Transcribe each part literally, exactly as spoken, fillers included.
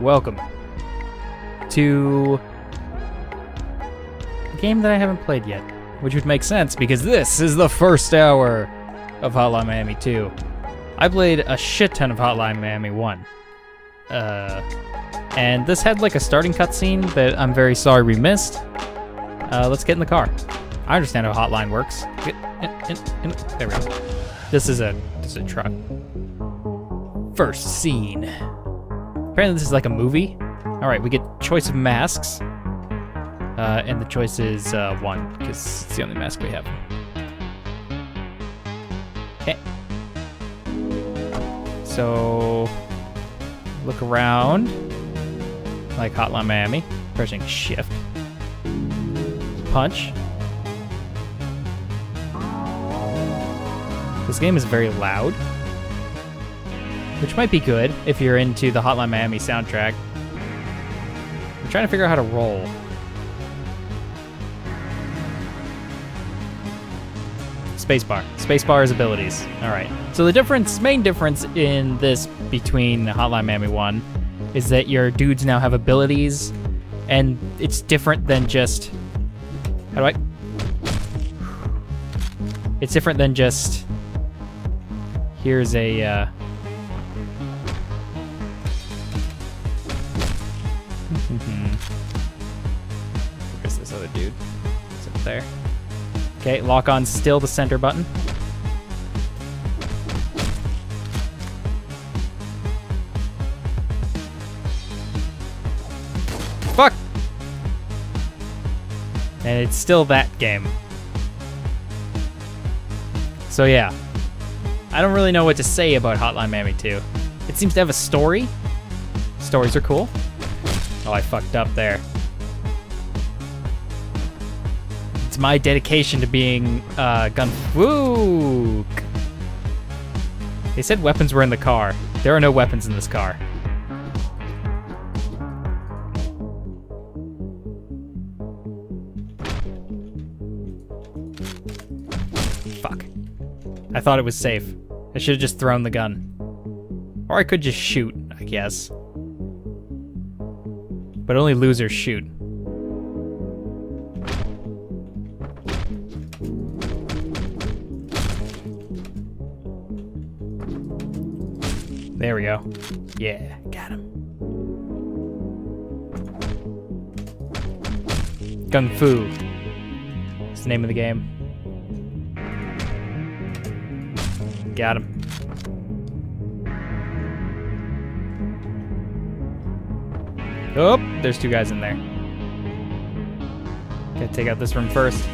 Welcome to a game that I haven't played yet, which would make sense because this is the first hour of Hotline Miami two. I played a shit ton of Hotline Miami one. Uh, and this had like a starting cutscene that I'm very sorry we missed. Uh, let's get in the car. I understand how Hotline works. Get in, in, in. There we go. This is a, this is a truck. First scene. Apparently this is like a movie. All right, we get choice of masks. Uh, and the choice is uh, one, because it's the only mask we have. Okay. So, look around, like Hotline Miami, pressing shift, punch. This game is very loud, which might be good if you're into the Hotline Miami soundtrack. I'm trying to figure out how to roll. Spacebar. Spacebar is abilities. All right. So the difference, main difference in this between Hotline Miami one is that your dudes now have abilities, and it's different than just, how do I? It's different than just, here's a, uh, where's this other dude? It's up there. Okay, lock on still the center button. Fuck! And it's still that game. So yeah, I don't really know what to say about Hotline Miami two. It seems to have a story. Stories are cool. Oh, I fucked up there. My dedication to being uh, gun. Woo! They said weapons were in the car. There are no weapons in this car. Fuck. I thought it was safe. I should have just thrown the gun. Or I could just shoot, I guess. But only losers shoot. There we go. Yeah, got him. Kung Fu. That's the name of the game. Got him. Oh, there's two guys in there. Gotta take out this room first.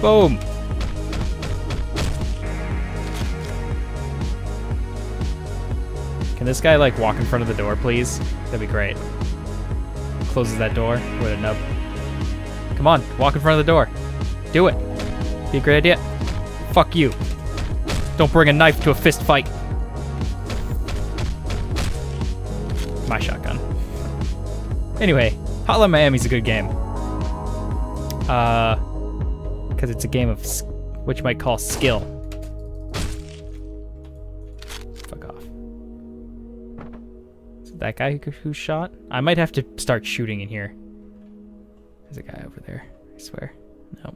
Boom. This guy, like, walk in front of the door, please? That'd be great. Closes that door. What a nub. Come on, walk in front of the door. Do it. Be a great idea. Fuck you. Don't bring a knife to a fist fight. My shotgun. Anyway, Hotline Miami's a good game. Uh, because it's a game of what you might call skill. That guy who shot? I might have to start shooting in here. There's a guy over there, I swear. No.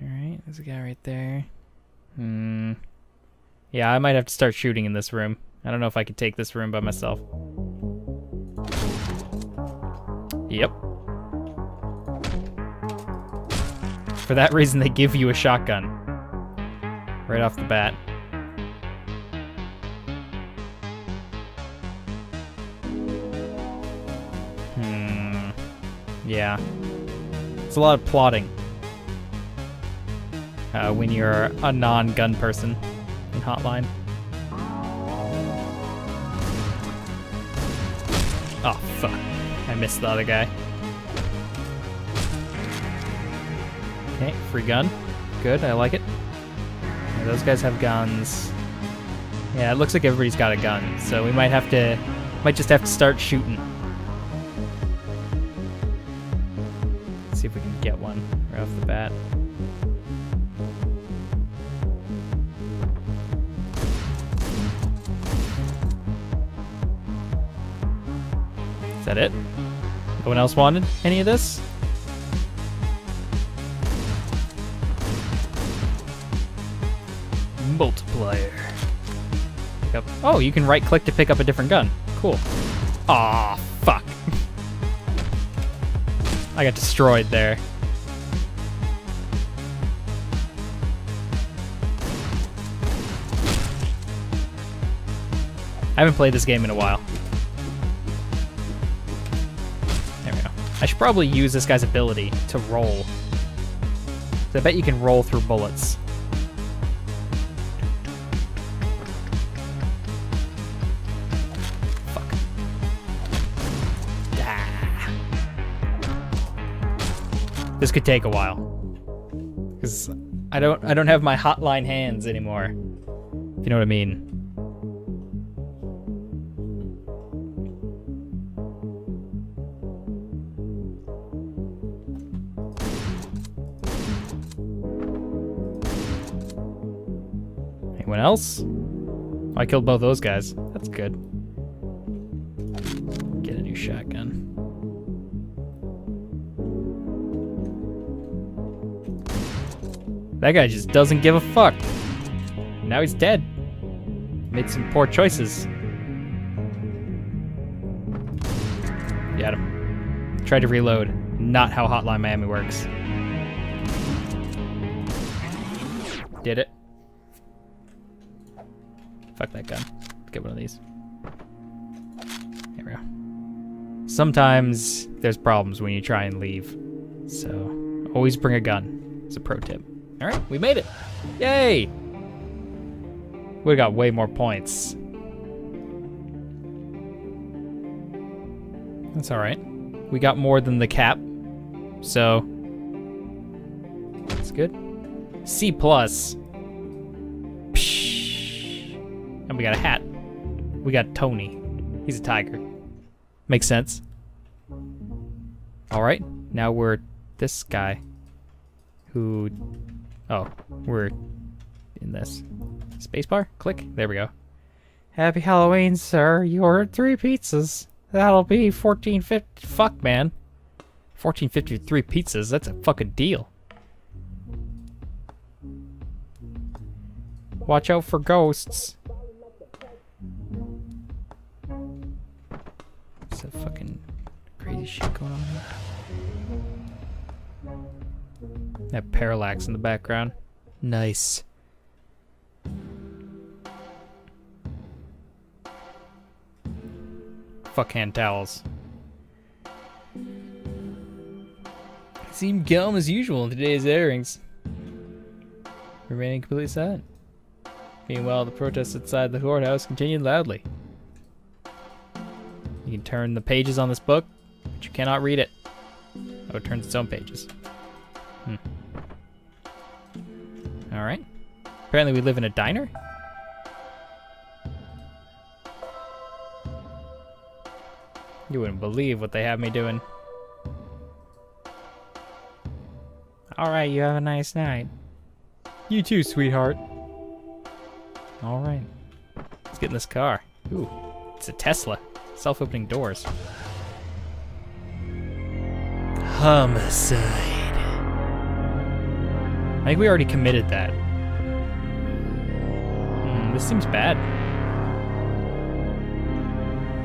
Alright, there's a guy right there. Hmm. Yeah, I might have to start shooting in this room. I don't know if I could take this room by myself. Yep. For that reason, they give you a shotgun. Right off the bat. Yeah, it's a lot of plotting uh, when you're a non-gun person in Hotline. Oh, fuck. I missed the other guy. Okay, free gun. Good, I like it. Yeah, those guys have guns. Yeah, it looks like everybody's got a gun, so we might have to, might just have to start shooting. See if we can get one right off the bat. that it? No one else wanted any of this? Multiplier. Yep. Oh, you can right click to pick up a different gun. Cool. Aw, fuck. I got destroyed there. I haven't played this game in a while. There we go. I should probably use this guy's ability to roll. So I bet you can roll through bullets. Fuck. Ah. This could take a while. Cause I don't I don't have my hotline hands anymore. If you know what I mean. Else? Oh, I killed both those guys. That's good. Get a new shotgun. That guy just doesn't give a fuck. Now he's dead. Made some poor choices. Got him. Tried to reload. Not how Hotline Miami works. Did it. Fuck that gun. Let's get one of these. There we go. Sometimes there's problems when you try and leave. So always bring a gun. It's a pro tip. All right, we made it. Yay! We got way more points. That's all right. We got more than the cap. So that's good. C plus. And we got a hat. We got Tony. He's a tiger. Makes sense. All right, now we're this guy who, oh, we're in this. Spacebar, click, there we go. Happy Halloween, sir. You ordered three pizzas. That'll be fourteen fifty, fuck man. fourteen fifty, three pizzas, that's a fucking deal. Watch out for ghosts. That fucking crazy shit going on here. That parallax in the background. Nice. Fuck hand towels. Seem calm as usual in today's airings. Remaining completely silent. Meanwhile, the protests outside the courthouse continued loudly. You can turn the pages on this book, but you cannot read it. Oh, it turns its own pages. Hmm. All right. Apparently we live in a diner. You wouldn't believe what they have me doing. All right, you have a nice night. You too, sweetheart. All right. Let's get in this car. Ooh, it's a Tesla. Self-opening doors. Homicide. I think we already committed that. Mm, this seems bad.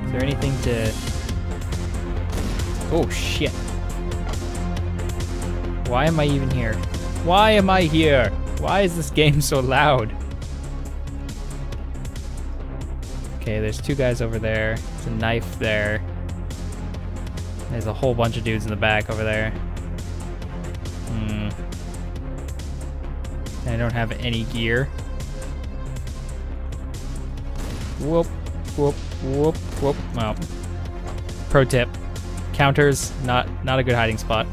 Is there anything to... Oh, shit. Why am I even here? Why am I here? Why is this game so loud? Okay, there's two guys over there. There's a knife there. There's a whole bunch of dudes in the back over there. Hmm. I don't have any gear. Whoop, whoop, whoop, whoop. Well, pro tip. Counters, not not a good hiding spot.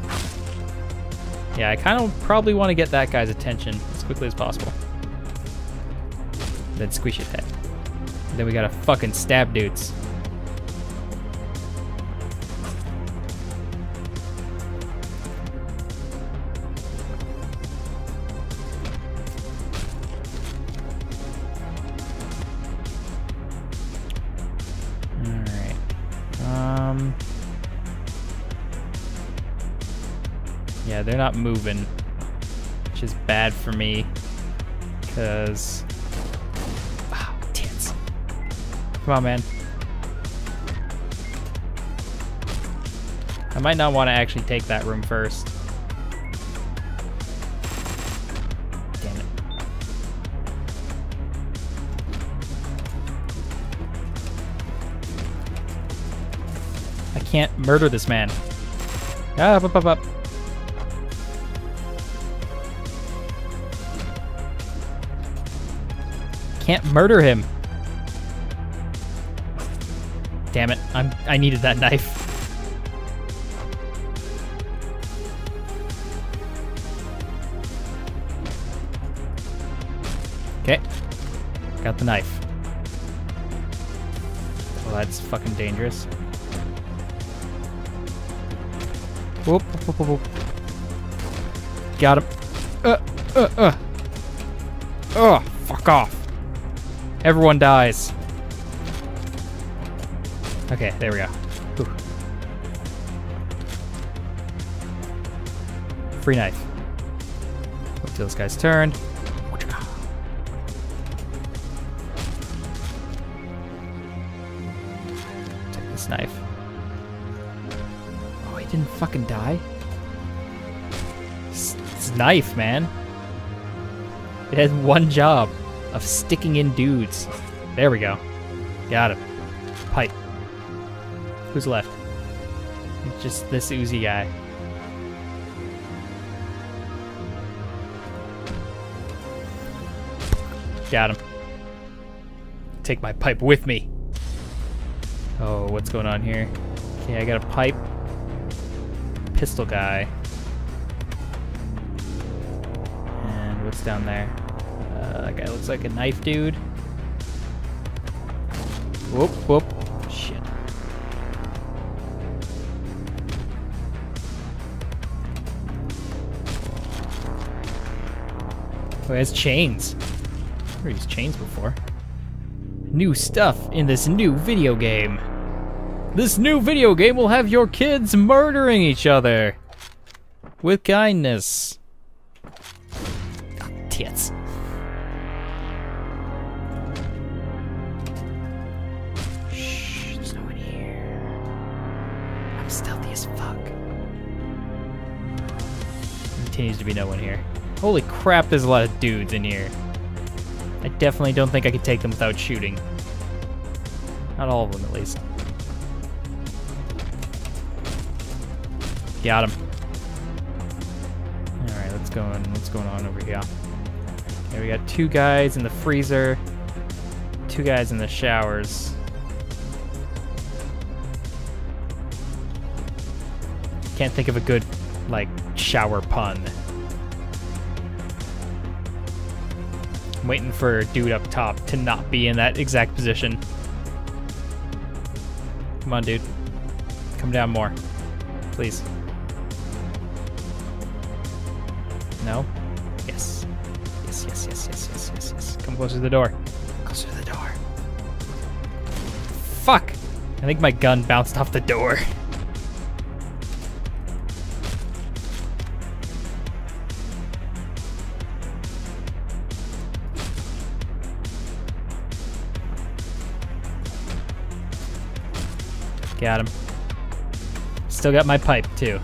Yeah, I kind of probably want to get that guy's attention as quickly as possible. Then squish his head. Then we gotta fucking stab dudes. All right. Um. Yeah, they're not moving, which is bad for me, because... Oh, tits. Come on, man. I might not want to actually take that room first. Damn it. I can't murder this man. Up, up, up, up. Can't murder him. Damn it, I'm, I needed that knife. Okay, got the knife. Well, that's fucking dangerous. Whoop, whoop, whoop, whoop. Got him. Uh, uh, uh. Oh, fuck off. Everyone dies. Okay, there we go. Whew. Free knife. Wait till this guy's turn. Knife. Oh, he didn't fucking die. It's, it's knife, man. It has one job of sticking in dudes. There we go. Got him. Pipe. Who's left? It's just this Uzi guy. Got him. Take my pipe with me. Oh, what's going on here? Okay, I got a pipe. Pistol guy. And what's down there? Uh, that guy looks like a knife dude. Whoop, whoop. Shit. Oh, it has chains. I've never used chains before. New stuff in this new video game. This new video game will have your kids murdering each other with kindness. Oh, tits. Shh, there's no one here. I'm stealthy as fuck. Continues to be no one here. Holy crap, there's a lot of dudes in here. I definitely don't think I could take them without shooting. Not all of them, at least. Got him. All right, let's go on. What's going on over here? Okay, we got two guys in the freezer, two guys in the showers. Can't think of a good, like, shower pun. I'm waiting for a dude up top to not be in that exact position. Come on, dude. Come down more. Please. No? Yes. Yes, yes, yes, yes, yes, yes, yes. Come closer to the door. Closer to the door. Fuck! I think my gun bounced off the door. Got him. Still got my pipe, too.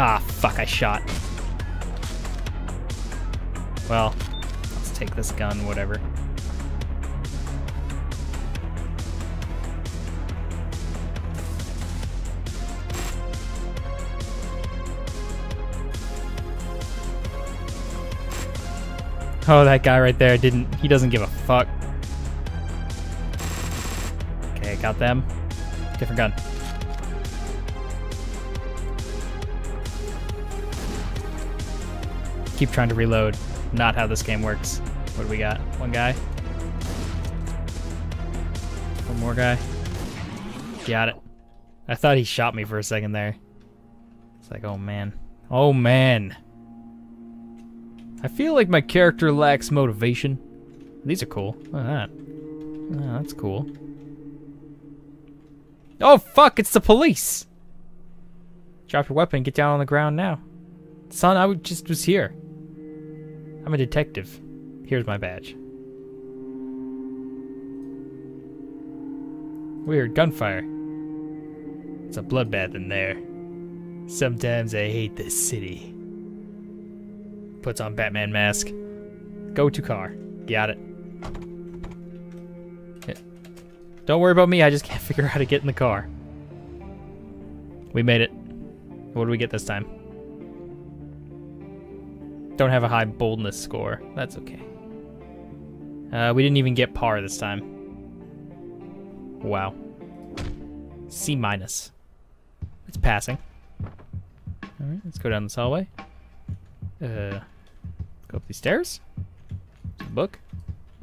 Ah, fuck, I shot. Well, let's take this gun, whatever. Oh, that guy right there didn't, he doesn't give a fuck. Okay, got them. Different gun. Keep trying to reload. Not how this game works. What do we got? One guy. One more guy. Got it. I thought he shot me for a second there. It's like, oh man. Oh man. I feel like my character lacks motivation. These are cool. Look at that. Oh, that's cool. Oh fuck, it's the police! Drop your weapon, get down on the ground now. Son, I just was here. I'm a detective. Here's my badge. Weird, gunfire. It's a bloodbath in there. Sometimes I hate this city. Puts on Batman mask. Go to car. Got it. Don't worry about me, I just can't figure out how to get in the car. We made it. What do we get this time? Don't have a high boldness score. That's okay. Uh, we didn't even get par this time. Wow. C minus. It's passing. Alright, let's go down this hallway. Uh, go up these stairs. There's a book.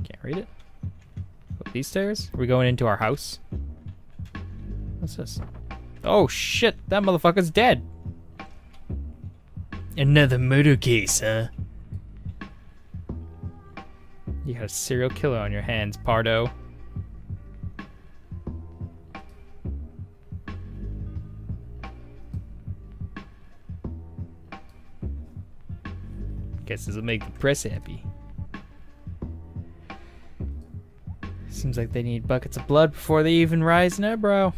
Can't read it. These stairs? We're going into our house. What's this? Oh shit, that motherfucker's dead. Another murder case, huh? You got a serial killer on your hands, Pardo. Guess this'll make the press happy. Seems like they need buckets of blood before they even rise an eyebrow.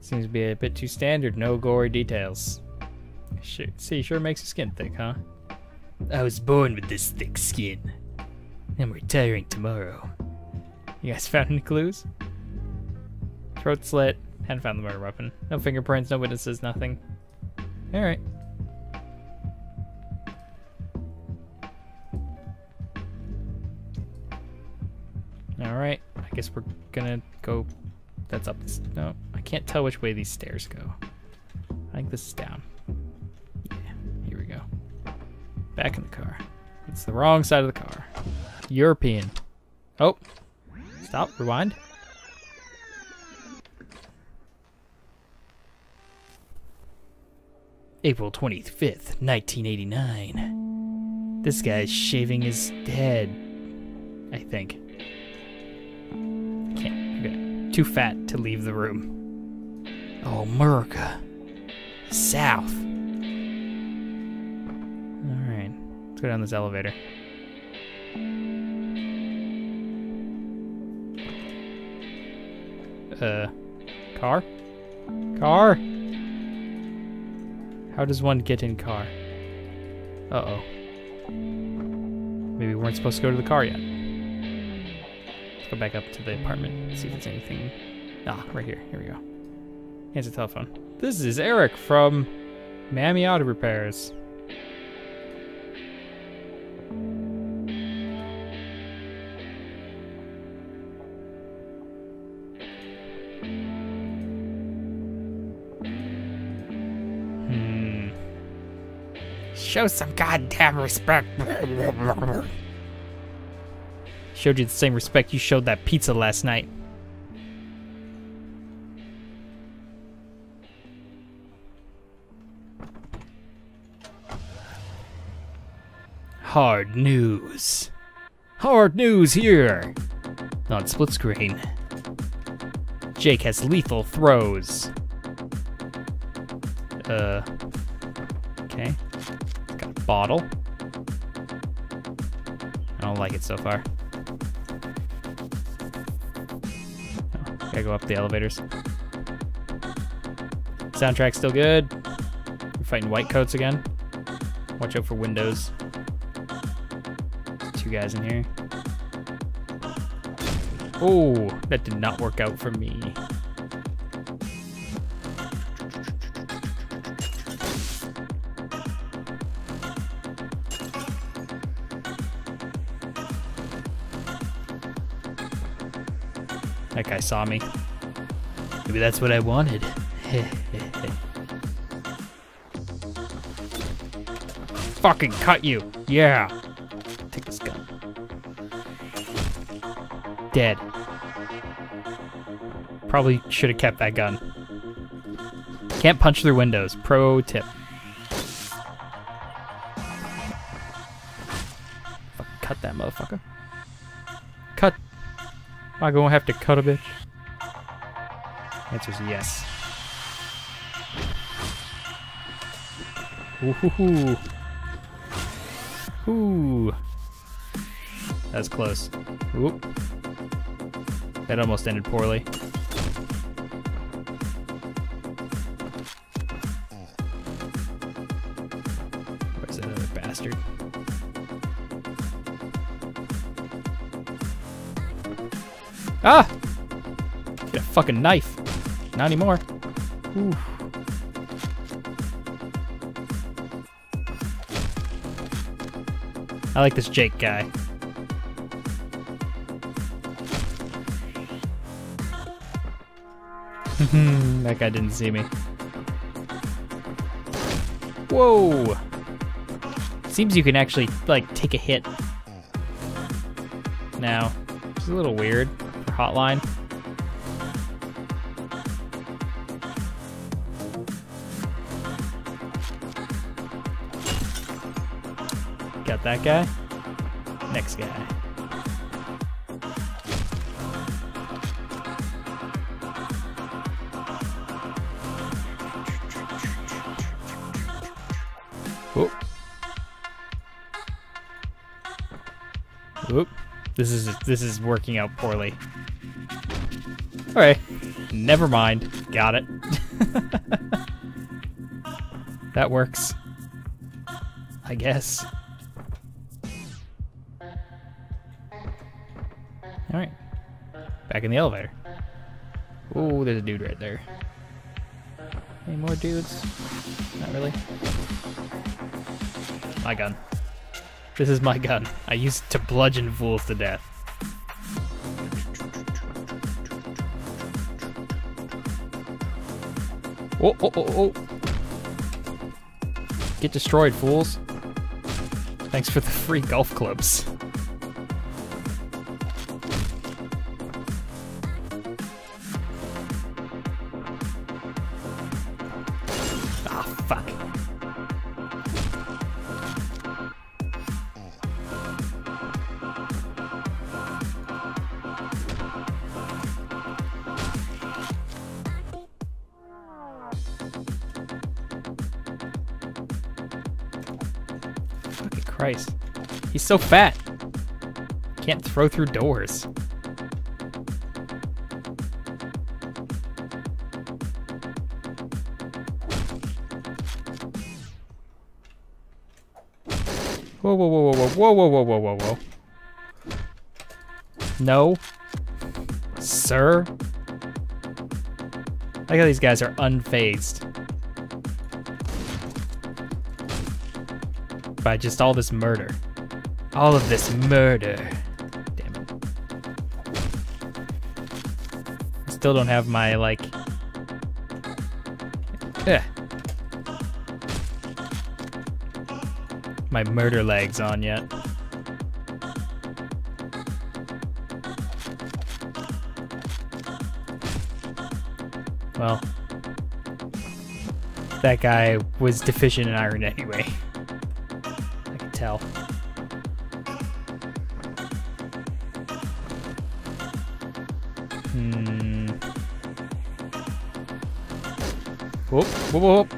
Seems to be a bit too standard, no gory details. Sure, see, sure makes your skin thick, huh? I was born with this thick skin. I'm retiring tomorrow. You guys found any clues? Throat slit. Hadn't found the murder weapon. No fingerprints, no witnesses, nothing. Alright. Alright. I guess we're gonna go, that's up this, no, I can't tell which way these stairs go. I think this is down. Yeah, here we go. Back in the car. It's the wrong side of the car. European. Oh, stop, rewind. April twenty-fifth, nineteen eighty-nine. This guy's shaving his head, I think. Too fat to leave the room. Oh, America. South. Alright. Let's go down this elevator. Uh, car? Car? How does one get in car? Uh-oh. Maybe we weren't supposed to go to the car yet. Go back up to the apartment, see if there's anything. Ah, right here. Here we go. Here's the telephone. This is Eric from Miami Auto Repairs. Hmm. Show some goddamn respect. Showed you the same respect you showed that pizza last night. Hard news. Hard news here. On split screen. Jake has lethal throws. Uh. Okay. Got a bottle. I don't like it so far. Gotta go up the elevators. Soundtrack's still good. We're fighting white coats again. Watch out for windows. Two guys in here. Oh, that did not work out for me. That guy saw me. Maybe that's what I wanted. Fucking cut you. Yeah. Take this gun. Dead. Probably should have kept that gun. Can't punch through windows. Pro tip. Fucking cut that motherfucker. Cut. Am I gonna have to cut a bitch? Answer is yes. Ooh. Ooh. That's close. Oop. That almost ended poorly. Where's that other bastard? Ah! Get a fucking knife. Not anymore. Ooh. I like this Jake guy. That guy didn't see me. Whoa! Seems you can actually, like, take a hit now. It's a little weird for Hotline. Got that guy. Next guy. Whoop. Whoop. This is this is working out poorly. All right. Never mind. Got it. That works. I guess. All right, back in the elevator. Oh, there's a dude right there. Any more dudes? Not really. My gun. This is my gun. I used to bludgeon fools to death. Oh, oh, oh, oh. Get destroyed, fools. Thanks for the free golf clubs. Christ. He's so fat. Can't throw through doors. Whoa, whoa, whoa, whoa, whoa, whoa, whoa, whoa, whoa, whoa. No. Sir. I like how these guys are unfazed by just all this murder. All of this murder. Damn it. I still don't have my, like... Ugh. My murder legs on yet. Well, that guy was deficient in iron anyway. Tell. Hmm. Whoop, whoop, whoop.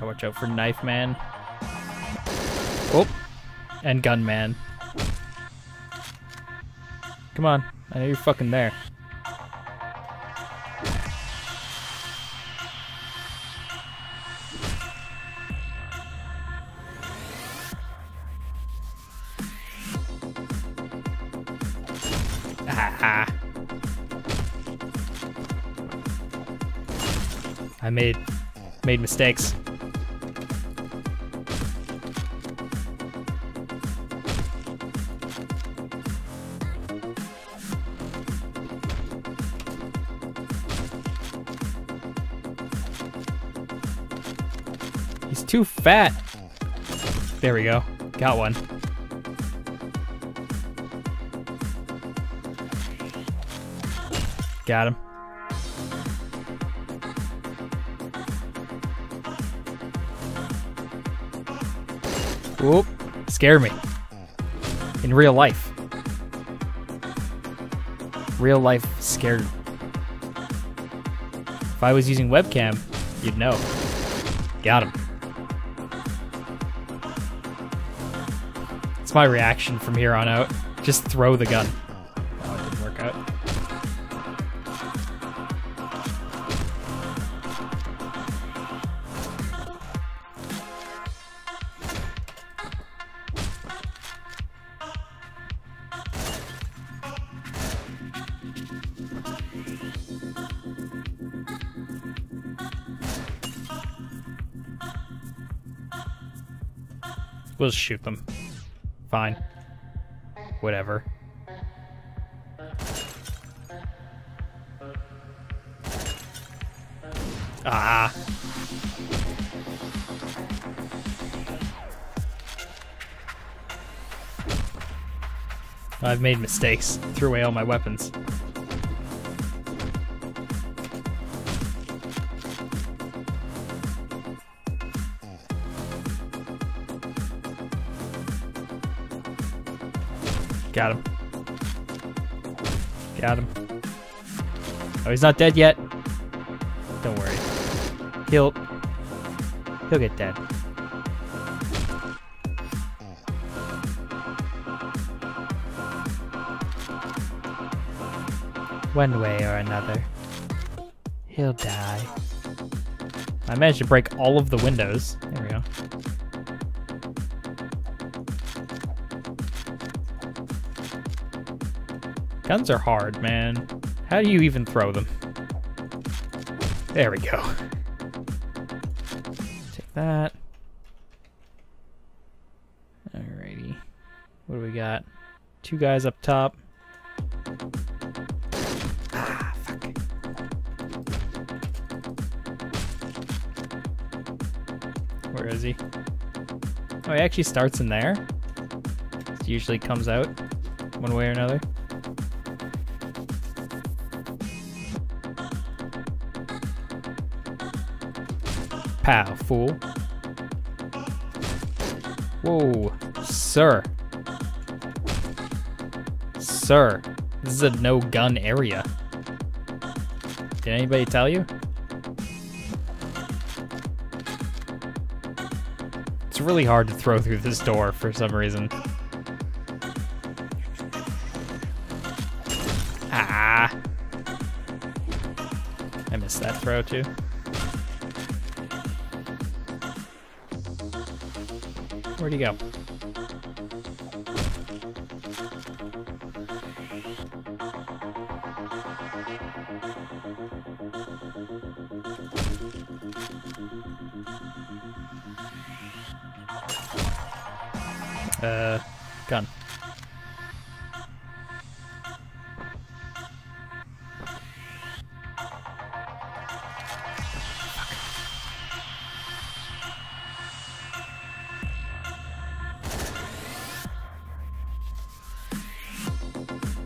Watch out for Knife Man. Oh, and Gun Man. Come on, I know you're fucking there. Ah. I made made mistakes. He's too fat. There we go. Got one. Got him. Whoop. Scared me. In real life. Real life scared. If I was using webcam, you'd know. Got him. It's my reaction from here on out. Just throw the gun. Oh, it didn't work out. We'll just shoot them. Fine. Whatever. Ah. I've made mistakes. Threw away all my weapons. Got him. Got him. Oh, he's not dead yet. Don't worry. He'll... He'll get dead. One way or another. He'll die. I managed to break all of the windows. There we go. Guns are hard, man. How do you even throw them? There we go. Take that. Alrighty. What do we got? Two guys up top. Ah, fuck. Where is he? Oh, he actually starts in there. It usually comes out one way or another. Pow, fool. Whoa, sir. Sir, this is a no-gun area. Did anybody tell you? It's really hard to throw through this door for some reason. Ah. I missed that throw too. Where'd he go? Uh, gun.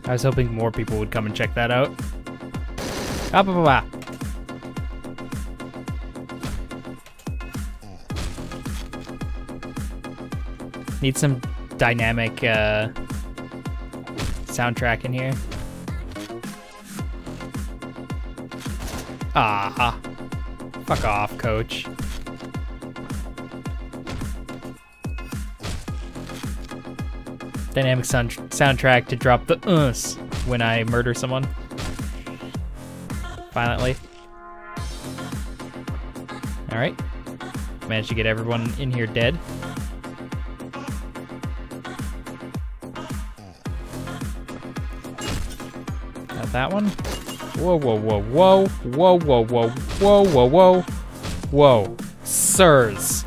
I was hoping more people would come and check that out. Ah, bah, bah, bah. Need some dynamic uh, soundtrack in here. Ah, fuck off, coach. Dynamic sound soundtrack to drop the uhs when I murder someone violently. All right, managed to get everyone in here dead. Got that one. Whoa, whoa, whoa, whoa, whoa, whoa, whoa, whoa, whoa, whoa, whoa, sirs.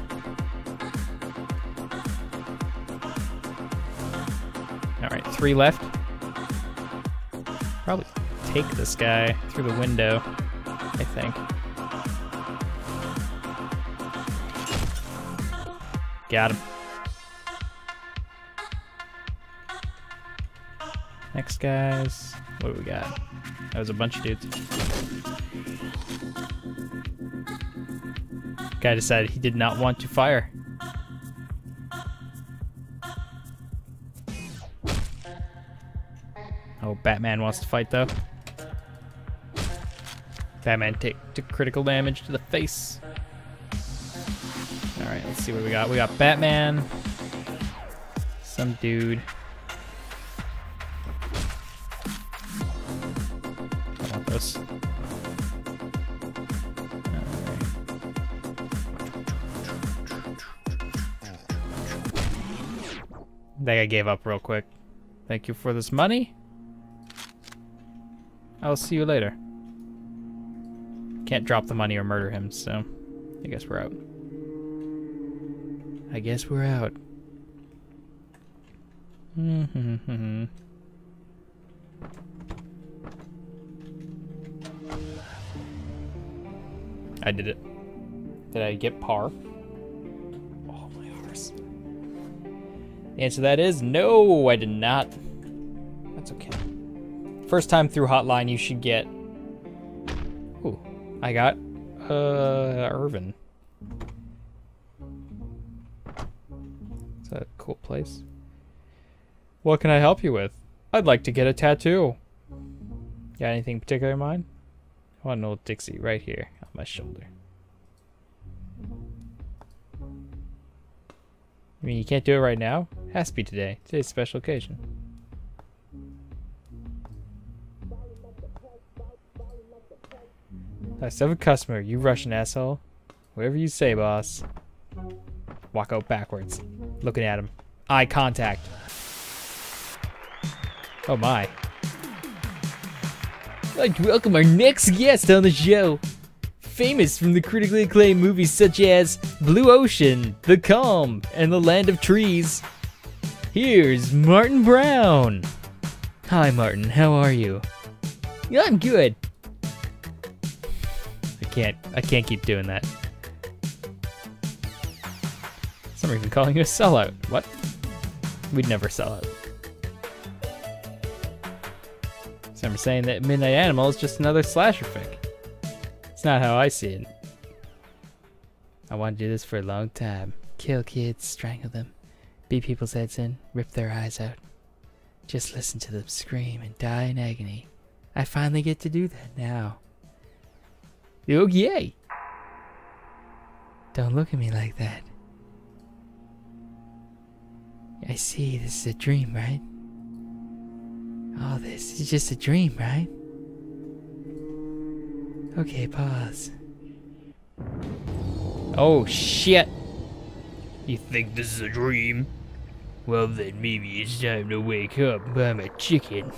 Three left. Probably take this guy through the window, I think. Got him. Next, guys. What do we got? That was a bunch of dudes. Guy decided he did not want to fire. Oh, Batman wants to fight, though. Batman take, took critical damage to the face. All right, let's see what we got. We got Batman, some dude. I want this. All right. That guy gave up real quick. Thank you for this money. I'll see you later. Can't drop the money or murder him, so I guess we're out. I guess we're out. Mm-hmm. I did it. Did I get par? Oh, my horse. The answer to that is no, I did not. That's okay. First time through Hotline, you should get... Ooh, I got uh, Irvin. A cool place. What can I help you with? I'd like to get a tattoo. Got anything particular in mind? I want an old Dixie right here on my shoulder. I mean, you can't do it right now? Has to be today. Today's a special occasion. I still have a customer, you Russian asshole. Whatever you say, boss. Walk out backwards, looking at him. Eye contact. Oh my. I'd like to welcome our next guest on the show. Famous from the critically acclaimed movies such as Blue Ocean, The Calm, and The Land of Trees. Here's Martin Brown. Hi Martin, how are you? I'm good. I can't, I can't keep doing that. We're even calling you a sellout. What? We'd never sell out. So I'm saying that Midnight Animal is just another slasher fic. It's not how I see it. I want to do this for a long time. Kill kids, strangle them, beat people's heads in, rip their eyes out. Just listen to them scream and die in agony. I finally get to do that now. Oh, yay! Don't look at me like that. I see, this is a dream, right? All this is just a dream, right? Okay, pause. Oh, shit! You think this is a dream? Well then, maybe it's time to wake up. I'm a chicken.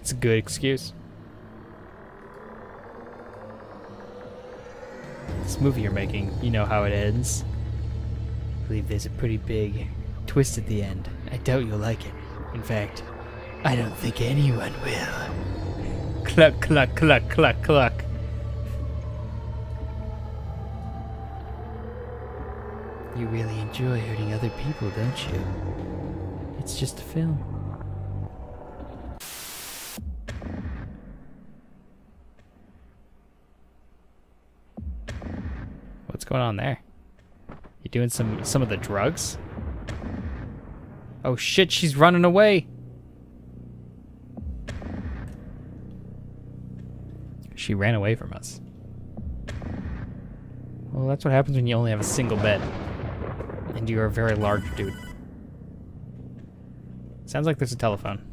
It's a good excuse. This movie you're making, you know how it ends. I believe there's a pretty big twist at the end. I doubt you'll like it. In fact, I don't think anyone will. Cluck, cluck, cluck, cluck, cluck. You really enjoy hurting other people, don't you? It's just a film. Going on there? You doing some some of the drugs? Oh shit, she's running away. She ran away from us. Well, that's what happens when you only have a single bed and you're a very large dude. Sounds like there's a telephone.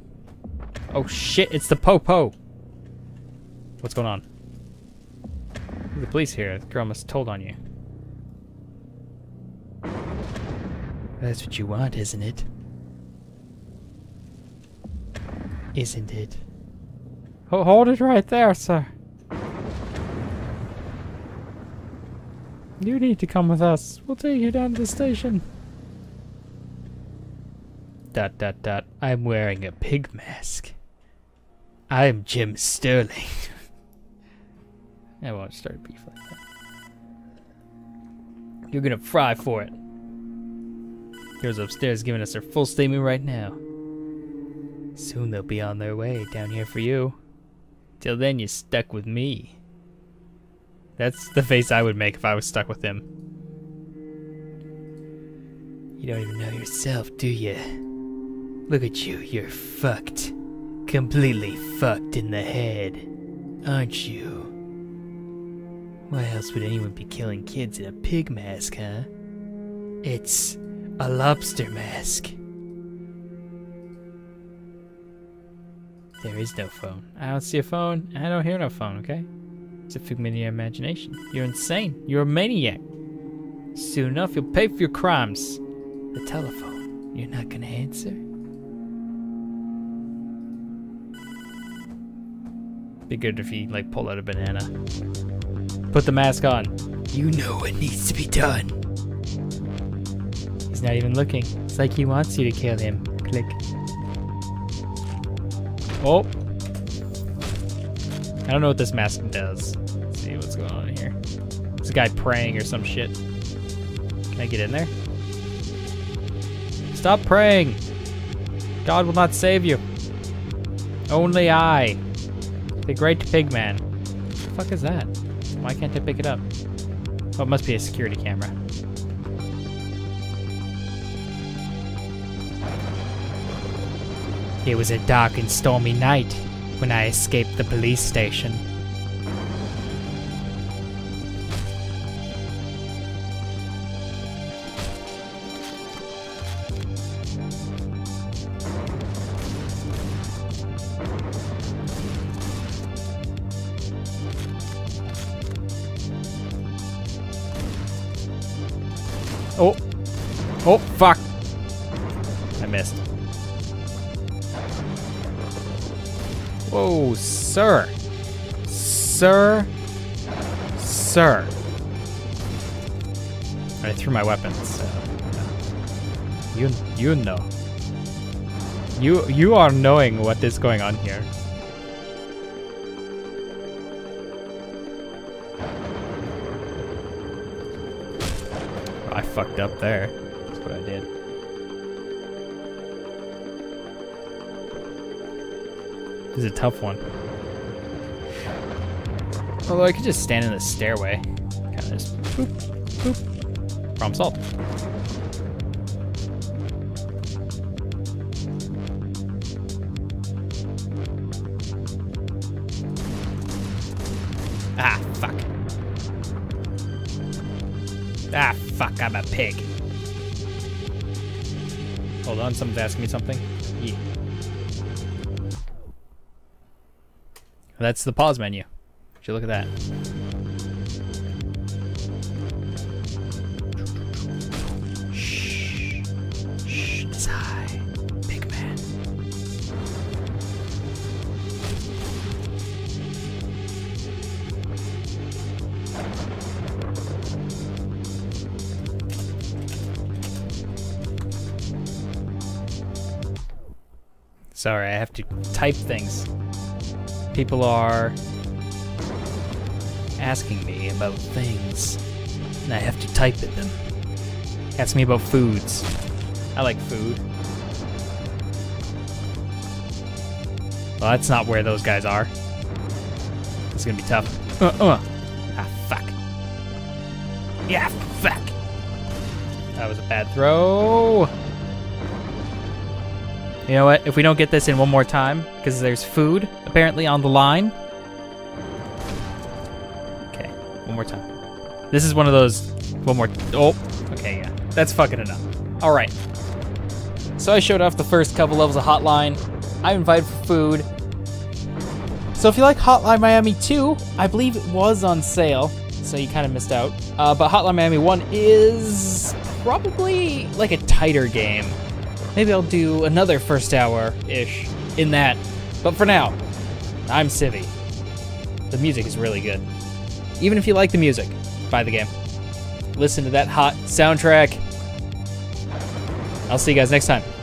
Oh shit, it's the po-po. What's going on? The police here. The girl must have told on you. That's what you want, isn't it? Isn't it? Oh, hold it right there, sir. You need to come with us. We'll take you down to the station. Dot dot dot. I'm wearing a pig mask. I'm Jim Sterling. I won't start a beef like that. You're gonna fry for it. Heroes upstairs giving us their full statement right now. Soon they'll be on their way down here for you. Till then, you're stuck with me. That's the face I would make if I was stuck with him. You don't even know yourself, do you? Look at you, you're fucked. Completely fucked in the head, aren't you? Why else would anyone be killing kids in a pig mask, huh? It's a lobster mask. There is no phone. I don't see a phone. I don't hear no phone, okay? It's a figment of your imagination. You're insane. You're a maniac. Soon enough, you'll pay for your crimes. The telephone. You're not gonna answer? Be good if you, like, pull out a banana. Put the mask on. You know what needs to be done. He's not even looking. It's like he wants you to kill him. Click. Oh, I don't know what this mask does. Let's see what's going on here. There's a guy praying or some shit. Can I get in there? Stop praying! God will not save you. Only I, the great pig man. What the fuck is that? Why can't I pick it up? Oh, it must be a security camera. It was a dark and stormy night when I escaped the police station. Oh! Oh, fuck! I missed. Whoa, sir. Sir. Sir. I threw my weapons, so. You, you know. You, you are knowing what is going on here. I fucked up there. That's what I did. This is a tough one. Although I could just stand in the stairway. Kind of just boop, boop. Problem solved. Ah, fuck. Ah, fuck, I'm a pig. Hold on, someone's asking me something. Yeah. That's the pause menu. Should look at that. Shh. Shh. It's I, big man. Sorry, I have to type things. People are asking me about things, and I have to type at them. Ask me about foods. I like food. Well, that's not where those guys are. It's gonna be tough. Uh, uh. Ah, fuck. Yeah, fuck. That was a bad throw. You know what? If we don't get this in one more time, because there's food apparently on the line. Okay, one more time. This is one of those, one more, oh, okay, yeah. That's fucking enough. All right. So I showed off the first couple levels of Hotline. I invited for food. So if you like Hotline Miami two, I believe it was on sale, so you kind of missed out. Uh, but Hotline Miami one is probably like a tighter game. Maybe I'll do another first hour-ish in that. But for now, I'm Civvie. The music is really good. Even if you like the music, buy the game. Listen to that hot soundtrack. I'll see you guys next time.